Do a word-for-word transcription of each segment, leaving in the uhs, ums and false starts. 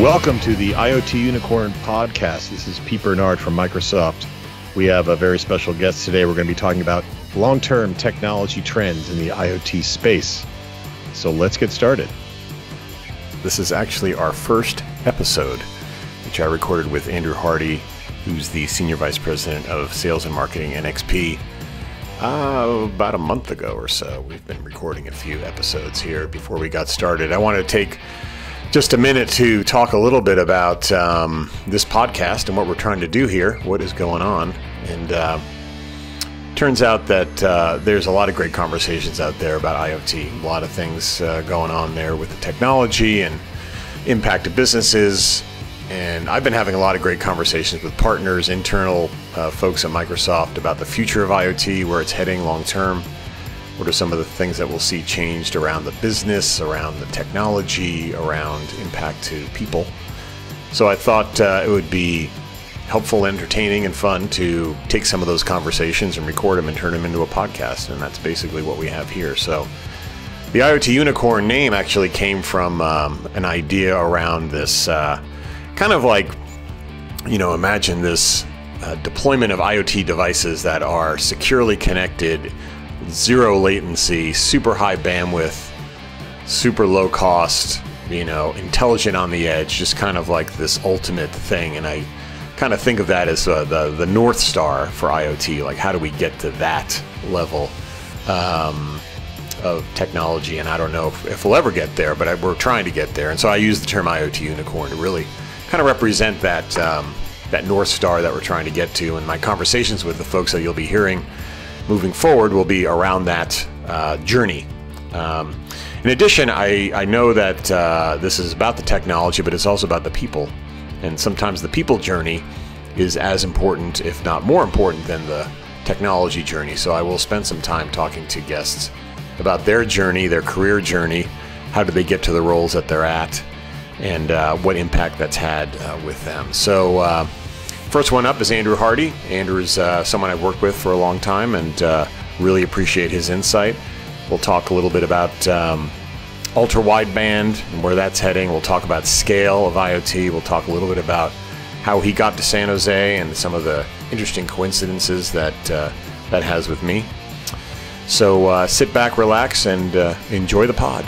Welcome to the IoT Unicorn Podcast. This is Pete Bernard from Microsoft. We have a very special guest today. We're going to be talking about long-term technology trends in the IoT space. So let's get started. This is actually our first episode, which I recorded with Andrew Hardy, who's the Senior Vice President of Sales and Marketing at N X P. Uh, about a month ago or so. We've been recording a few episodes here before we got started. I want to take just a minute to talk a little bit about um, this podcast and what we're trying to do here, what is going on. And uh, turns out that uh, there's a lot of great conversations out there about IoT, a lot of things uh, going on there with the technology and impact of businesses. And I've been having a lot of great conversations with partners, internal uh, folks at Microsoft about the future of IoT, where it's heading long term. What are some of the things that we'll see changed around the business, around the technology, around impact to people? So I thought uh, it would be helpful, entertaining, and fun to take some of those conversations and record them and turn them into a podcast. And that's basically what we have here. So the IoT Unicorn name actually came from um, an idea around this uh, kind of like, you know, imagine this uh, deployment of IoT devices that are securely connected, zero latency, super high bandwidth, super low cost, you know, intelligent on the edge, just kind of like this ultimate thing. And I kind of think of that as uh, the, the North Star for IoT. Like, how do we get to that level um, of technology? And I don't know if, if we'll ever get there, but I, we're trying to get there. And so I use the term IoT Unicorn to really kind of represent that, um, that North Star that we're trying to get to. And my conversations with the folks that you'll be hearing moving forward will be around that uh, journey. Um, in addition, I, I know that uh, this is about the technology, but it's also about the people. And sometimes the people journey is as important, if not more important, than the technology journey. So I will spend some time talking to guests about their journey, their career journey, how do they get to the roles that they're at, and uh, what impact that's had uh, with them. So. Uh, First one up is Andrew Hardy. Andrew's uh, someone I've worked with for a long time and uh, really appreciate his insight. We'll talk a little bit about um, ultra-wideband and where that's heading. We'll talk about scale of IoT. We'll talk a little bit about how he got to San Jose and some of the interesting coincidences that uh, that has with me. So uh, sit back, relax, and uh, enjoy the pod.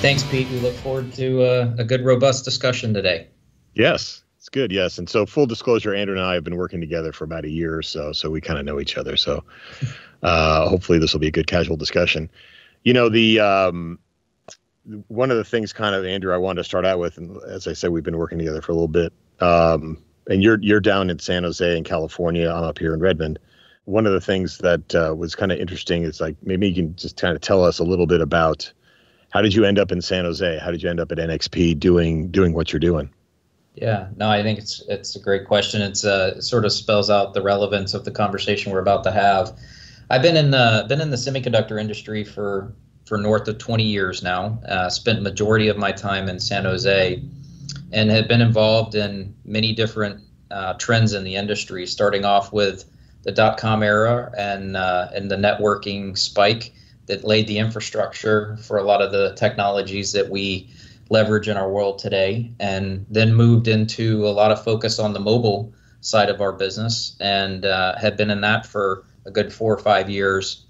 Thanks, Pete. We look forward to uh, a good, robust discussion today. Yes, it's good. Yes. And so full disclosure, Andrew and I have been working together for about a year or so, so we kind of know each other. So uh, hopefully this will be a good casual discussion. You know, the um, one of the things kind of, Andrew, I wanted to start out with, and as I said, we've been working together for a little bit, um, and you're, you're down in San Jose in California. I'm up here in Redmond. One of the things that uh, was kind of interesting is, like, maybe you can just kind of tell us a little bit about how did you end up in San Jose? How did you end up at N X P doing doing what you're doing? Yeah, no, I think it's it's a great question. It's uh, it sort of spells out the relevance of the conversation we're about to have. I've been in the been in the semiconductor industry for for north of twenty years now. Uh, spent majority of my time in San Jose, and have been involved in many different uh, trends in the industry. Starting off with the dot com era and uh, and the networking spike that laid the infrastructure for a lot of the technologies that we leverage in our world today, and then moved into a lot of focus on the mobile side of our business, and uh, had been in that for a good four or five years.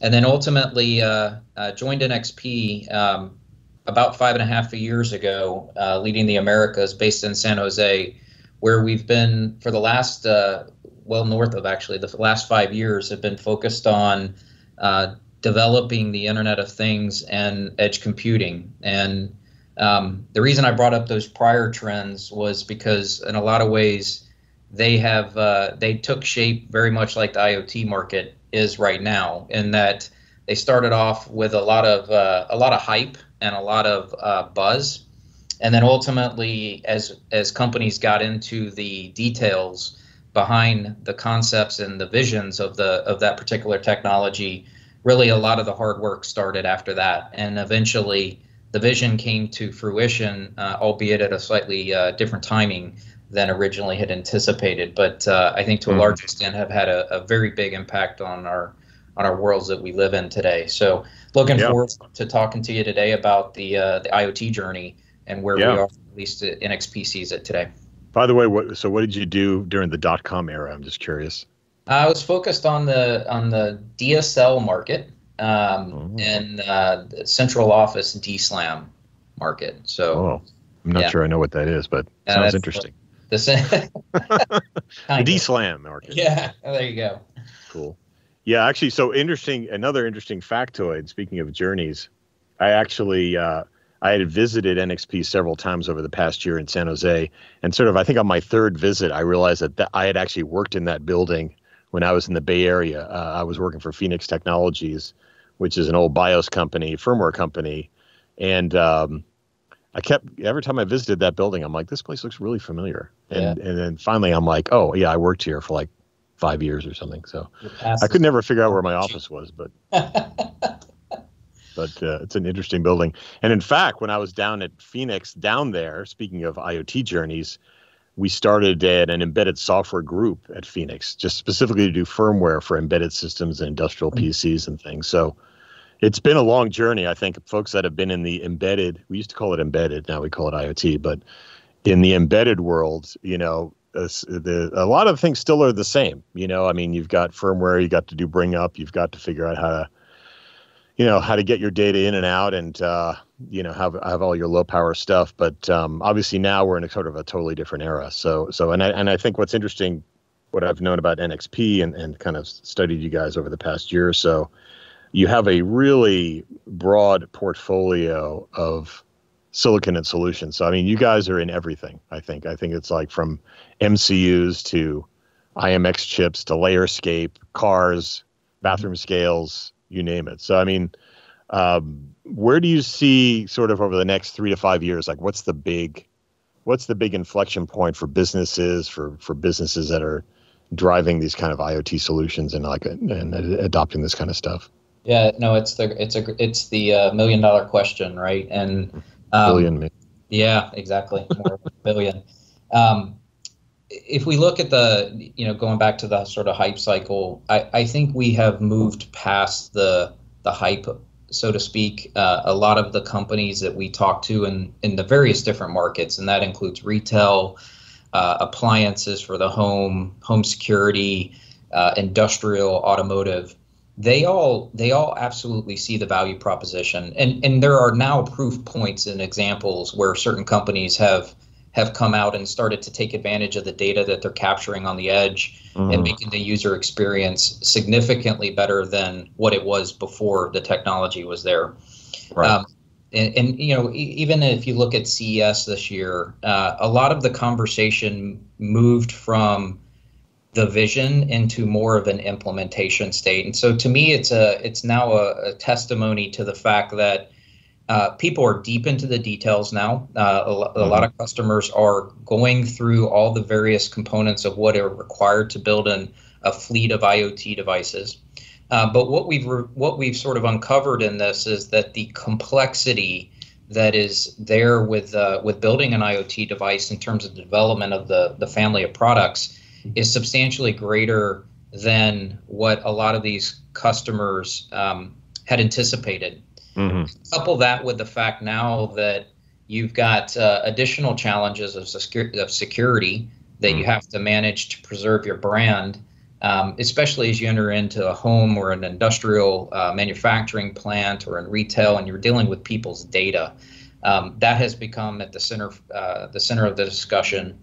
And then ultimately uh, uh, joined N X P um, about five and a half years ago, uh, leading the Americas based in San Jose, where we've been for the last, uh, well north of actually, the last five years have been focused on uh, developing the Internet of Things and edge computing. And um, the reason I brought up those prior trends was because in a lot of ways they have uh, they took shape very much like the IoT market is right now, in that they started off with a lot of uh, a lot of hype and a lot of uh, buzz, and then ultimately as as companies got into the details behind the concepts and the visions of the of that particular technology, really a lot of the hard work started after that, and eventually the vision came to fruition, uh, albeit at a slightly uh, different timing than originally had anticipated. But uh, I think to a large extent have had a, a very big impact on our on our worlds that we live in today. So looking yeah. forward to talking to you today about the uh, the IoT journey and where yeah. we are, at least at N X P sees it today. By the way, what, so what did you do during the dot-com era? I'm just curious. I was focused on the on the D S L market um, oh. and uh, the central office D SLAM market. So oh. I'm not yeah. sure I know what that is, but it uh, sounds interesting. The, the, the D SLAM market. Yeah, oh, there you go. Cool. Yeah, actually, so interesting. Another interesting factoid. Speaking of journeys, I actually uh, I had visited N X P several times over the past year in San Jose, and sort of I think on my third visit, I realized that th I had actually worked in that building when I was in the Bay Area. Uh, I was working for Phoenix Technologies, which is an old BIOS company, firmware company, and um, I kept every time I visited that building, I'm like, this place looks really familiar, and yeah. and then finally I'm like, oh yeah, I worked here for like five years or something. So I could never figure out where my office was, but, but uh, it's an interesting building. And in fact, when I was down at Phoenix down there, speaking of IoT journeys, we started an embedded software group at Phoenix, just specifically to do firmware for embedded systems and industrial P Cs and things. So it's been a long journey. I think folks that have been in the embedded, we used to call it embedded, now we call it IoT, but in the embedded world, you know, Uh, the, a lot of things still are the same. You know, I mean, you've got firmware, you got to do bring up, you've got to figure out how to, you know, how to get your data in and out and, uh, you know, have, have all your low power stuff. But um, obviously now we're in a sort of a totally different era. So, so and I, and I think what's interesting, what I've known about N X P and, and kind of studied you guys over the past year or so, you have a really broad portfolio of silicon and solutions. So, I mean, you guys are in everything, I think. I think it's like from M C Us to I M X chips to LayerScape, cars, bathroom scales, you name it. So, I mean, um, where do you see sort of over the next three to five years, like what's the big, what's the big inflection point for businesses, for, for businesses that are driving these kind of IoT solutions and like and, and adopting this kind of stuff? Yeah, no, it's the, it's a, it's the uh, million dollar question, right? And Um, billion, maybe. Yeah, exactly. More billion. Um, if we look at the, you know, going back to the sort of hype cycle, I, I think we have moved past the the hype, so to speak. Uh, a lot of the companies that we talk to in in the various different markets, and that includes retail, uh, appliances for the home, home security, uh, industrial, automotive. They all they all absolutely see the value proposition, and and there are now proof points and examples where certain companies have have come out and started to take advantage of the data that they're capturing on the edge mm. and making the user experience significantly better than what it was before the technology was there. Right. Um, and, and you know, even if you look at C E S this year, uh, a lot of the conversation moved from the vision into more of an implementation state. And so to me, it's a it's now a, a testimony to the fact that uh, people are deep into the details now. Uh, a, a mm-hmm. lot of customers are going through all the various components of what are required to build in a fleet of IoT devices. Uh, but what we've re what we've sort of uncovered in this is that the complexity that is there with uh, with building an IoT device in terms of the development of the the family of products is substantially greater than what a lot of these customers um, had anticipated. Mm-hmm. Couple that with the fact now that you've got uh, additional challenges of, secu of security that mm-hmm. you have to manage to preserve your brand, um, especially as you enter into a home or an industrial uh, manufacturing plant or in retail, and you're dealing with people's data. Um, that has become at the center, uh, the center of the discussion.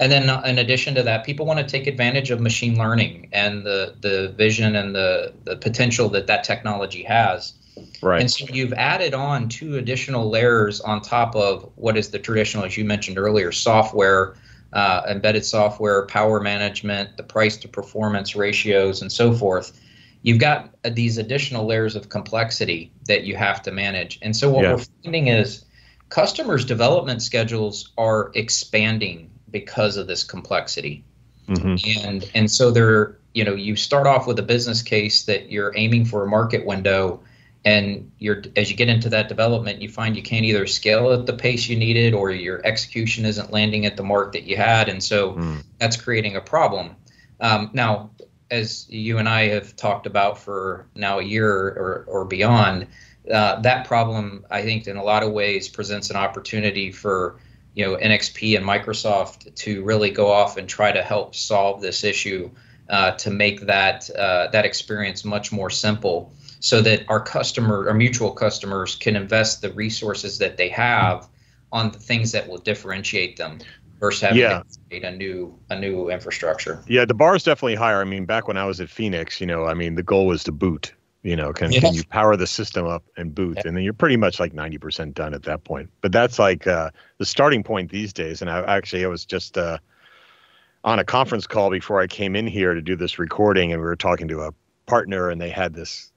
And then in addition to that, people want to take advantage of machine learning and the, the vision and the, the potential that that technology has. Right. And so you've added on two additional layers on top of what is the traditional, as you mentioned earlier, software, uh, embedded software, power management, the price to performance ratios, and so forth. You've got these additional layers of complexity that you have to manage. And so what yeah. we're finding is customers' development schedules are expanding because of this complexity. Mm-hmm. And and so there, you know, you start off with a business case that you're aiming for a market window, and you're as you get into that development, you find you can't either scale at the pace you needed or your execution isn't landing at the mark that you had. And so mm. that's creating a problem. Um, now, as you and I have talked about for now a year or, or beyond, uh, that problem, I think, in a lot of ways presents an opportunity for, you know, N X P and Microsoft to really go off and try to help solve this issue uh, to make that uh, that experience much more simple, so that our customer, our mutual customers, can invest the resources that they have on the things that will differentiate them, versus having yeah. to create a new a new infrastructure. Yeah, the bar is definitely higher. I mean, back when I was at Phoenix, you know, I mean, the goal was to boot. You know, can, yeah. can you power the system up and boot? Yeah. And then you're pretty much like ninety percent done at that point. But that's like uh, the starting point these days. And I actually, I was just uh, on a conference call before I came in here to do this recording, and we were talking to a partner, and they had this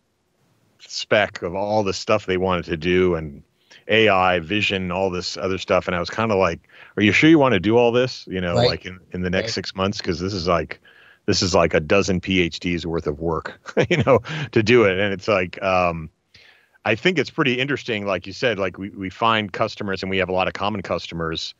spec of all the stuff they wanted to do, and A I, vision, all this other stuff. And I was kind of like, are you sure you want to do all this, you know, right. like in, in the next right. six months? Because this is like, this is like a dozen PhDs worth of work, you know, to do it. And it's like, um, I think it's pretty interesting. Like you said, like we, we find customers, and we have a lot of common customers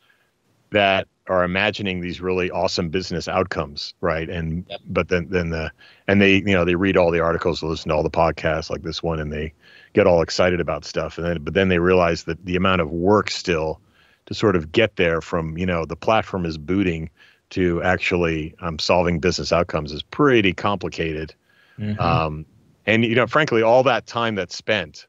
that are imagining these really awesome business outcomes. Right. And, yep. but then, then the, and they, you know, they read all the articles, they listen to all the podcasts like this one, and they get all excited about stuff. And then, but then they realize that the amount of work still to sort of get there from, you know, the platform is booting to actually um, solving business outcomes is pretty complicated. Mm-hmm. Um, and, you know, frankly, all that time that's spent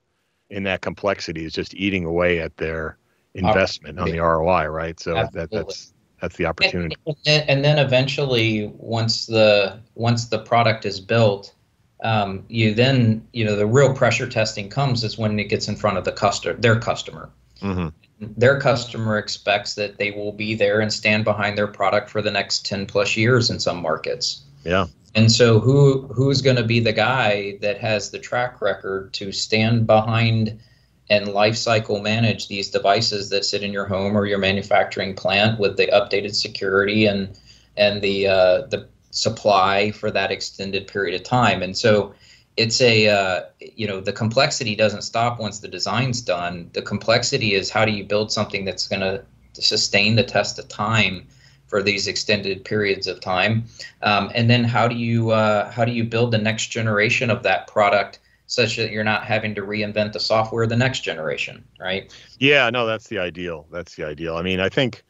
in that complexity is just eating away at their investment on the R O I, right? So that, that's that's the opportunity. And, and then eventually, once the once the product is built, um, you then, you know, the real pressure testing comes is when it gets in front of the customer, their customer. Mm-hmm. Their customer expects that they will be there and stand behind their product for the next ten plus years in some markets. Yeah. And so who who's going to be the guy that has the track record to stand behind and life cycle manage these devices that sit in your home or your manufacturing plant with the updated security and and the uh, the supply for that extended period of time? And so it's a, uh, you know, the complexity doesn't stop once the design's done. The complexity is, how do you build something that's going to sustain the test of time for these extended periods of time? Um, and then how do you uh, how do you build the next generation of that product such that you're not having to reinvent the software the next generation, right? Yeah, no, that's the ideal. That's the ideal. I mean, I think,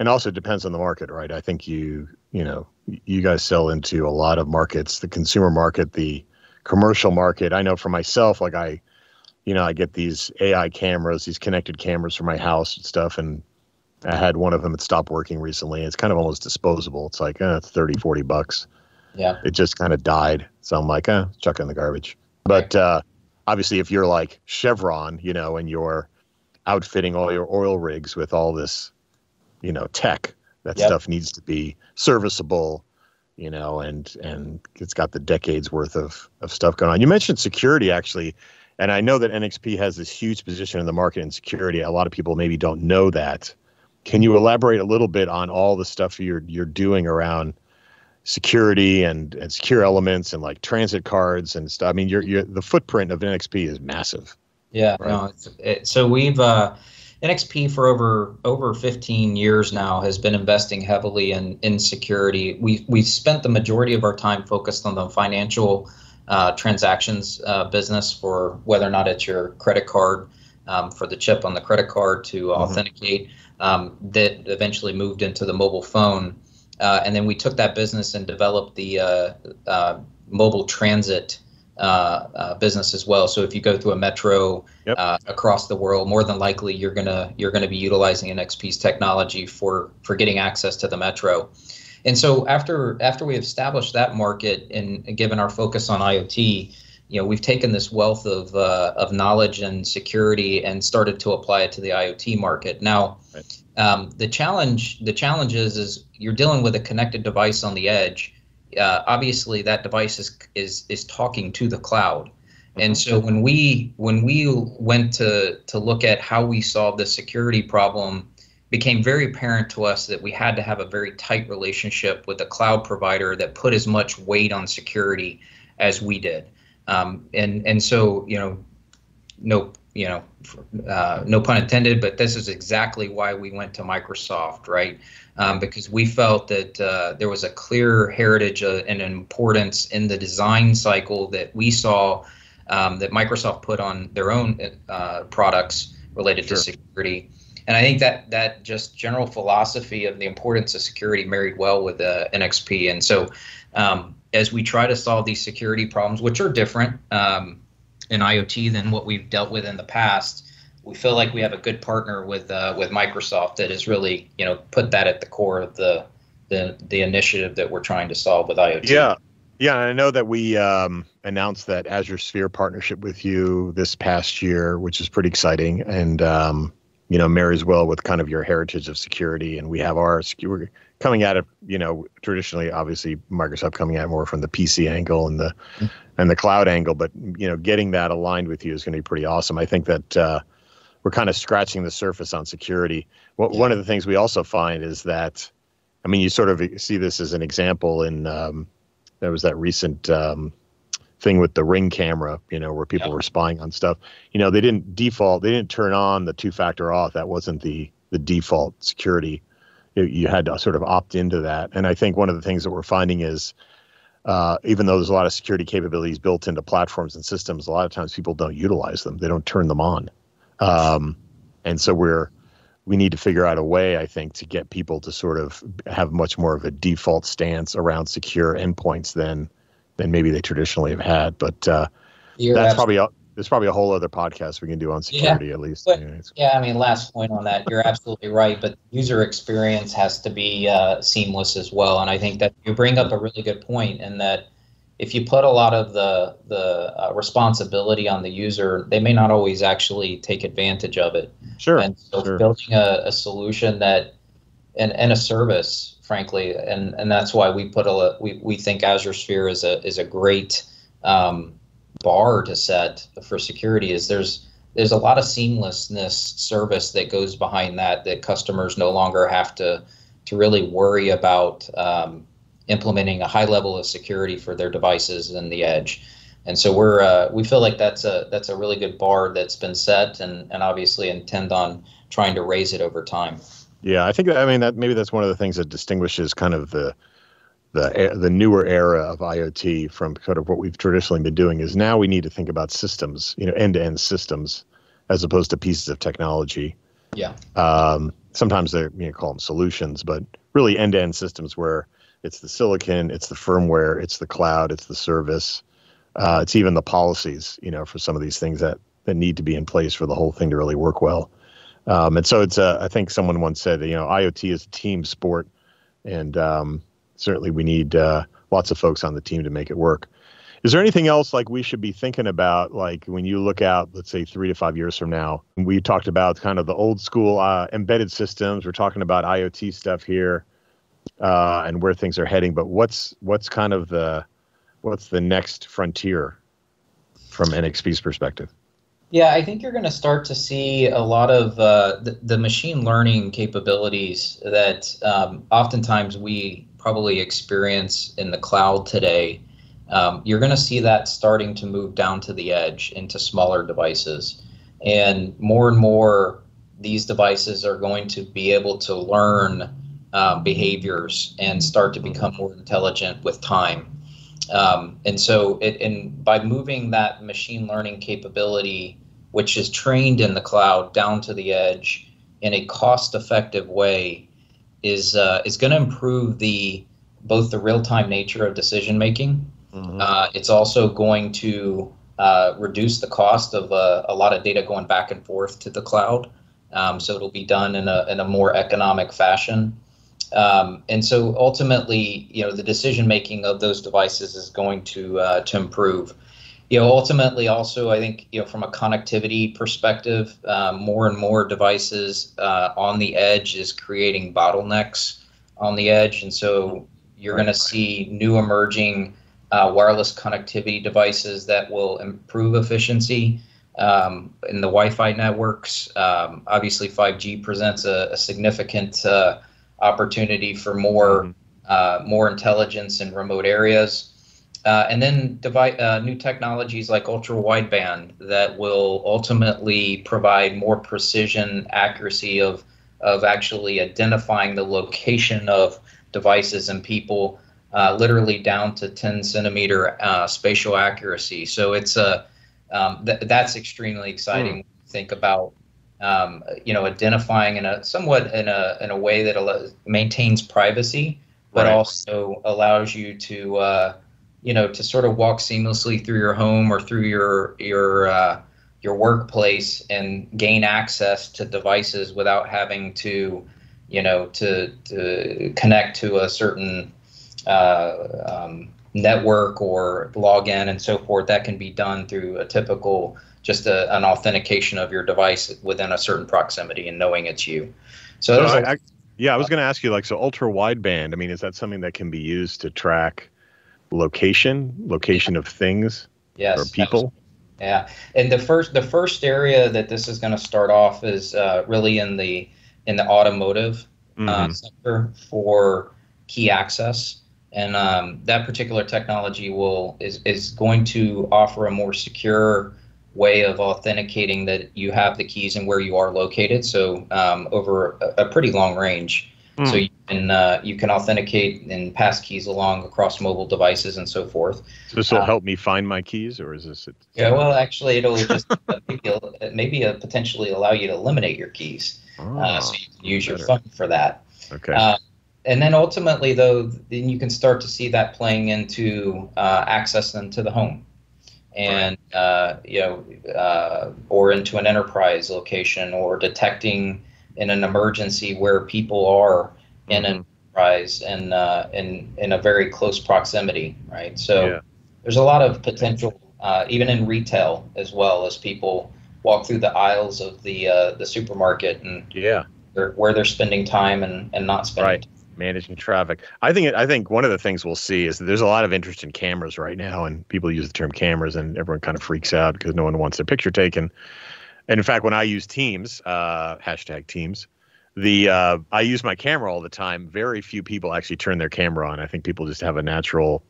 and also it depends on the market, right? I think you, you know, you guys sell into a lot of markets, the consumer market, the commercial market. I know for myself, like I, you know, I get these A I cameras, these connected cameras for my house and stuff. And I had one of them that stopped working recently. It's kind of almost disposable. It's like, eh, it's thirty, forty bucks. Yeah. It just kind of died. So I'm like, eh, chuck it in the garbage. But uh, obviously if you're like Chevron, you know, and you're outfitting all your oil rigs with all this, you know, tech, that yep. stuff needs to be serviceable, you know, and and it's got the decades worth of, of stuff going on. You mentioned security, actually, and I know that N X P has this huge position in the market in security. A lot of people maybe don't know that. Can you elaborate a little bit on all the stuff you're you're doing around security and, and secure elements and like transit cards and stuff? I mean, you're, you're, the footprint of N X P is massive. Yeah. Right? No, it's, it, so we've uh, N X P for over over fifteen years now has been investing heavily in in security. We we've spent the majority of our time focused on the financial uh, transactions uh, business, for whether or not it's your credit card, um, for the chip on the credit card to authenticate. Mm-hmm. um, that eventually moved into the mobile phone. Uh, and then we took that business and developed the uh, uh, mobile transit uh, uh, business as well. So if you go through a metro yep. uh, across the world, more than likely you're gonna you're gonna be utilizing N X P's technology for for getting access to the metro. And so after after we established that market, and, and given our focus on IoT, you know, we've taken this wealth of uh, of knowledge and security and started to apply it to the IoT market. Now. Right. Um, the challenge, the challenge is, is you're dealing with a connected device on the edge. Uh, obviously, that device is is is talking to the cloud, and so when we when we went to to look at how we solve the security problem, became very apparent to us that we had to have a very tight relationship with a cloud provider that put as much weight on security as we did, um, and and so you know, no you know, uh, no pun intended, but this is exactly why we went to Microsoft, right? Um, because we felt that uh, there was a clear heritage uh, and importance in the design cycle that we saw um, that Microsoft put on their own uh, products related sure. to security. And I think that that just general philosophy of the importance of security married well with uh, N X P. And so um, as we try to solve these security problems, which are different, um, in IoT than what we've dealt with in the past, we feel like we have a good partner with uh, with Microsoft that has really, you know, put that at the core of the the the initiative that we're trying to solve with IoT. Yeah, yeah, and I know that we um, announced that Azure Sphere partnership with you this past year, which is pretty exciting, and um, you know, marries well with kind of your heritage of security. And we have our security coming at it, you know, traditionally, obviously Microsoft coming at it more from the P C angle and the mm-hmm. and the cloud angle, but, you know, getting that aligned with you is going to be pretty awesome. I think that uh, we're kind of scratching the surface on security. What, yeah. One of the things we also find is that, I mean, you sort of see this as an example in, um, there was that recent um, thing with the Ring camera, you know, where people yeah. were spying on stuff. You know, they didn't default, they didn't turn on the two-factor auth. That wasn't the, the default security. It, you had to sort of opt into that. And I think one of the things that we're finding is, Uh, even though there's a lot of security capabilities built into platforms and systems, a lot of times people don't utilize them. They don't turn them on. Um, and so we're, we need to figure out a way, I think, to get people to sort of have much more of a default stance around secure endpoints than, than maybe they traditionally have had. But uh, that's absolutely. probably a, there's probably a whole other podcast we can do on security yeah, at least. But, anyway, yeah, I mean, last point on that, you're absolutely right. But user experience has to be uh, seamless as well. And I think that you bring up a really good point in that if you put a lot of the, the uh, responsibility on the user, they may not always actually take advantage of it. Sure. And so sure. building a, a solution that and, and a service, frankly, and, and that's why we put a we, we think Azure Sphere is a is a great um, bar to set for security. Is there's there's a lot of seamlessness service that goes behind that that customers no longer have to to really worry about um, implementing a high level of security for their devices and the edge. And so we're uh, we feel like that's a that's a really good bar that's been set, and and obviously intend on trying to raise it over time. Yeah, I think that, I mean that maybe that's one of the things that distinguishes kind of the the the newer era of IoT from sort of what we've traditionally been doing, is now we need to think about systems, you know, end-to-end systems, as opposed to pieces of technology. Yeah. Um, sometimes they, you know, call them solutions, but really end-to-end systems where it's the silicon, it's the firmware, it's the cloud, it's the service, uh, it's even the policies, you know, for some of these things that, that need to be in place for the whole thing to really work well. Um, and so it's, uh, I think someone once said, you know, IoT is a team sport, and, um, certainly we need uh, lots of folks on the team to make it work. Is there anything else like we should be thinking about, like when you look out, let's say three to five years from now? We talked about kind of the old school uh, embedded systems. We're talking about IoT stuff here uh, and where things are heading. But what's what's kind of the what's the next frontier from N X P's perspective? Yeah, I think you're going to start to see a lot of uh, the, the machine learning capabilities that um, oftentimes we probably experience in the cloud today. Um, you're going to see that starting to move down to the edge into smaller devices. And more and more, these devices are going to be able to learn um, behaviors and start to become more intelligent with time. Um, and so it, and by moving that machine learning capability, which is trained in the cloud, down to the edge in a cost-effective way, is uh, is going to improve the both the real-time nature of decision-making. Mm-hmm. Uh, it's also going to uh, reduce the cost of uh, a lot of data going back and forth to the cloud. Um, so it'll be done in a, in a more economic fashion. Um, and so ultimately, you know, the decision making of those devices is going to uh, to improve. You know, ultimately, also, I think, you know, from a connectivity perspective, uh, more and more devices uh, on the edge is creating bottlenecks on the edge, and so you're going to see new emerging uh, wireless connectivity devices that will improve efficiency um, in the Wi-Fi networks. Um, obviously, five G presents a, a significant uh, opportunity for more uh, more intelligence in remote areas. Uh, and then device, uh, new technologies like ultra-wideband that will ultimately provide more precision, accuracy of of actually identifying the location of devices and people, uh, literally down to ten centimeter uh, spatial accuracy. So it's a um, th that's extremely exciting. Mm. To think about um, you know identifying in a somewhat in a in a way that maintains privacy, but right. also allows you to uh, you know, to sort of walk seamlessly through your home or through your your uh, your workplace and gain access to devices without having to, you know, to to connect to a certain uh, um, network or log in and so forth. That can be done through a typical, just a, an authentication of your device within a certain proximity and knowing it's you. So there's no, I, I, yeah, I was going to ask you, like, so ultra wideband. I mean, is that something that can be used to track location, location of things, yes, or people? Yeah, and the first the first area that this is going to start off is uh, really in the in the automotive mm-hmm. uh, sector for key access, and um, that particular technology will is is going to offer a more secure way of authenticating that you have the keys and where you are located. So um, over a, a pretty long range. So you can, uh, you can authenticate and pass keys along across mobile devices and so forth. So this will uh, help me find my keys, or is this? A yeah, well, actually, it'll just maybe, maybe uh, potentially allow you to eliminate your keys. Oh, uh, so you can use better. your phone for that. Okay. Uh, and then ultimately, though, then you can start to see that playing into uh, access into the home, and right. uh, you know, uh, or into an enterprise location, or detecting in an emergency where people are in an enterprise and uh, in in a very close proximity, right? So yeah. there's a lot of potential, uh, even in retail as well, as people walk through the aisles of the uh, the supermarket and yeah, they're, where they're spending time and and not spending right. time. Managing traffic. I think it, I think one of the things we'll see is that there's a lot of interest in cameras right now, and people use the term cameras, and everyone kind of freaks out because no one wants their picture taken. And in fact, when I use Teams, uh, hashtag Teams, the uh, I use my camera all the time. Very few people actually turn their camera on. I think people just have a natural,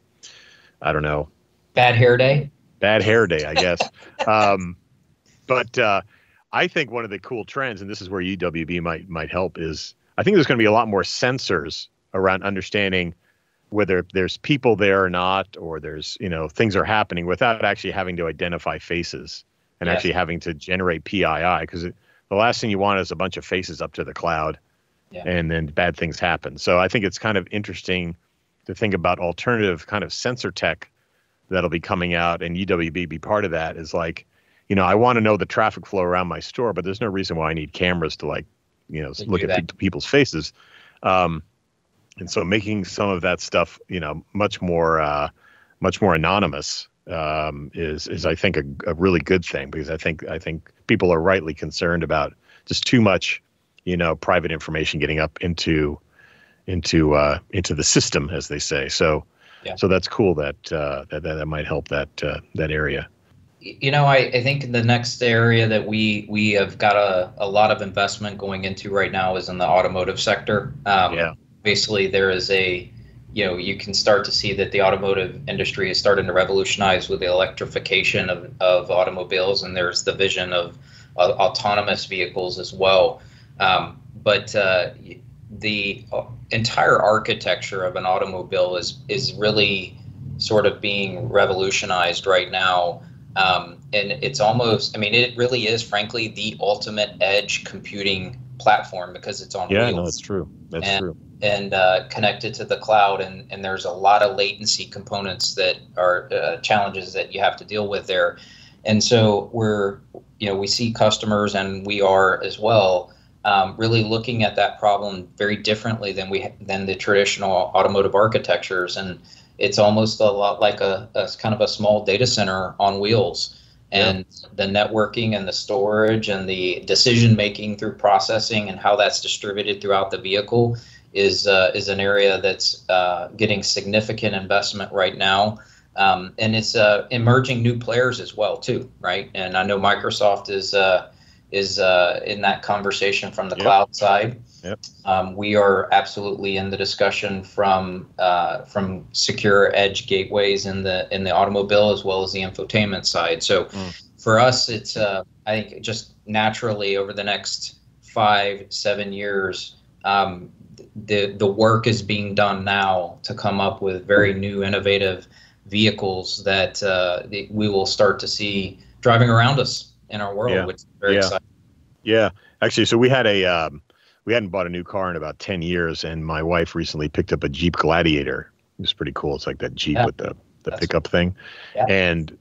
I don't know. Bad hair day? Bad hair day, I guess. um, but uh, I think one of the cool trends, and this is where U W B might, might help, is I think there's going to be a lot more sensors around understanding whether there's people there or not, or there's, you know, things are happening without actually having to identify faces. And yes. actually having to generate P I I, because the last thing you want is a bunch of faces up to the cloud, yeah. and then bad things happen. So I think it's kind of interesting to think about alternative kind of sensor tech that'll be coming out, and U W B be part of that. Is like, you know, I want to know the traffic flow around my store, but there's no reason why I need cameras to, like, you know, to look at pe people's faces. Um, and so making some of that stuff, you know, much more, uh, much more anonymous. Um, is, is I think a, a really good thing, because I think, I think people are rightly concerned about just too much, you know, private information getting up into, into, uh, into the system, as they say. So, yeah. so that's cool that, uh, that, that might help that, uh, that area. You know, I, I think the next area that we, we have got a, a lot of investment going into right now is in the automotive sector. Um, yeah. Basically there is a, you know, you can start to see that the automotive industry is starting to revolutionize with the electrification of, of automobiles, and there's the vision of uh, autonomous vehicles as well. Um, but uh, the entire architecture of an automobile is, is really sort of being revolutionized right now. Um, and it's almost, I mean, it really is, frankly, the ultimate edge computing platform, because it's on yeah, wheels. Yeah, no, it's true. That's and, true. and uh, connected to the cloud, and, and there's a lot of latency components that are uh, challenges that you have to deal with there. And so we're, you know, we see customers, and we are as well, um, really looking at that problem very differently than we than the traditional automotive architectures. And it's almost a lot like a, a kind of a small data center on wheels. And yeah. the networking and the storage and the decision making through processing and how that's distributed throughout the vehicle is uh, is an area that's uh, getting significant investment right now, um, and it's uh, emerging new players as well too, right? And I know Microsoft is uh, is uh, in that conversation from the yep. cloud side, Yep. Um, we are absolutely in the discussion from uh, from secure edge gateways in the in the automobile as well as the infotainment side. So mm. for us, it's uh, I think just naturally over the next five seven years, um, the the work is being done now to come up with very new innovative vehicles that uh, we will start to see driving around us in our world, yeah. which is very yeah. exciting. Yeah, actually, so we had a. Um... We hadn't bought a new car in about ten years, and my wife recently picked up a Jeep Gladiator. It was pretty cool. It's like that Jeep yeah. with the, the pickup cool. thing. Yeah. And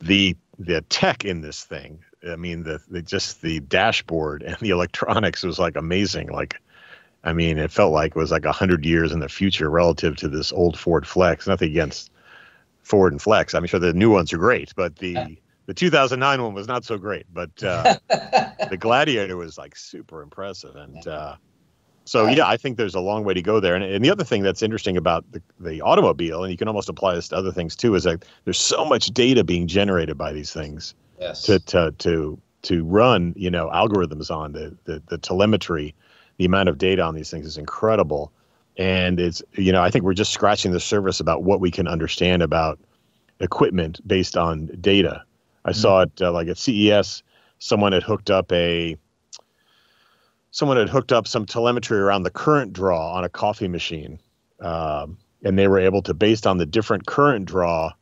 the the tech in this thing, I mean, the, the just the dashboard and the electronics was like amazing. Like, I mean, it felt like it was like a hundred years in the future relative to this old Ford Flex. Nothing against Ford and Flex. I'm sure the new ones are great, but the... Yeah. The two thousand nine one was not so great, but uh, the Gladiator was like super impressive. And uh, so, yeah, I think there's a long way to go there. And, and the other thing that's interesting about the, the automobile, and you can almost apply this to other things too, is that there's so much data being generated by these things yes. to, to to to run, you know, algorithms on. The, the the telemetry, the amount of data on these things is incredible. And it's, you know, I think we're just scratching the surface about what we can understand about equipment based on data. I saw it uh, like at C E S, someone had hooked up a, someone had hooked up some telemetry around the current draw on a coffee machine. Um, and they were able to, based on the different current draw,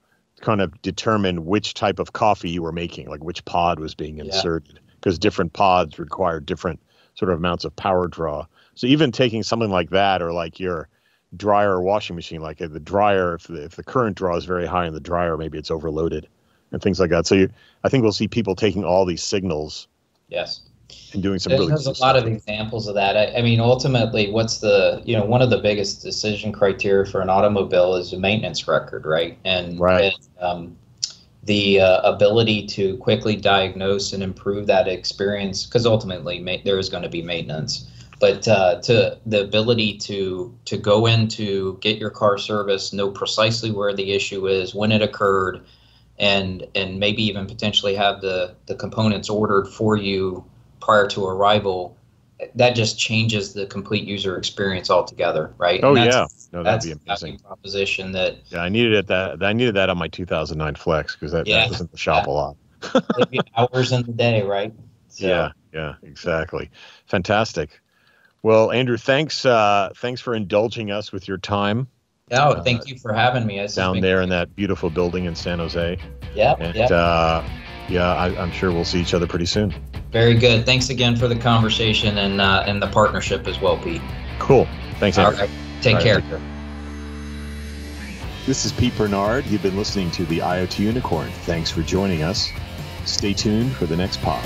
kind of determine which type of coffee you were making, like which pod was being inserted, because yeah. different pods require different sort of amounts of power draw. So even taking something like that, or like your dryer or washing machine, like the dryer, if the, if the current draw is very high in the dryer, maybe it's overloaded. And things like that. So you, I think we'll see people taking all these signals. Yes. And doing some there's, really. There's a lot of examples of that. I, I mean, ultimately, what's the you know one of the biggest decision criteria for an automobile is a maintenance record, right? And right. And, um, the uh, ability to quickly diagnose and improve that experience, because ultimately ma there is going to be maintenance. But uh, to the ability to to go in to get your car serviced, know precisely where the issue is, when it occurred. And and maybe even potentially have the, the components ordered for you prior to arrival, that just changes the complete user experience altogether, right? Oh, and that's, yeah. No, that'd that's be amazing. That's a proposition that... Yeah, I needed, it that, I needed that on my two thousand nine Flex, because that, yeah, that was in the shop yeah. a lot. Maybe hours in the day, right? So. Yeah, yeah, exactly. Fantastic. Well, Andrew, thanks, uh, thanks for indulging us with your time. Oh, thank uh, you for having me. This down there in that beautiful building in San Jose. Yeah, and, yeah. Uh, yeah, I, I'm sure we'll see each other pretty soon. Very good. Thanks again for the conversation and uh, and the partnership as well, Pete. Cool. Thanks, Andrew. All right. Take, All right, care. take care. This is Pete Bernard. You've been listening to the IoT Unicorn. Thanks for joining us. Stay tuned for the next pod.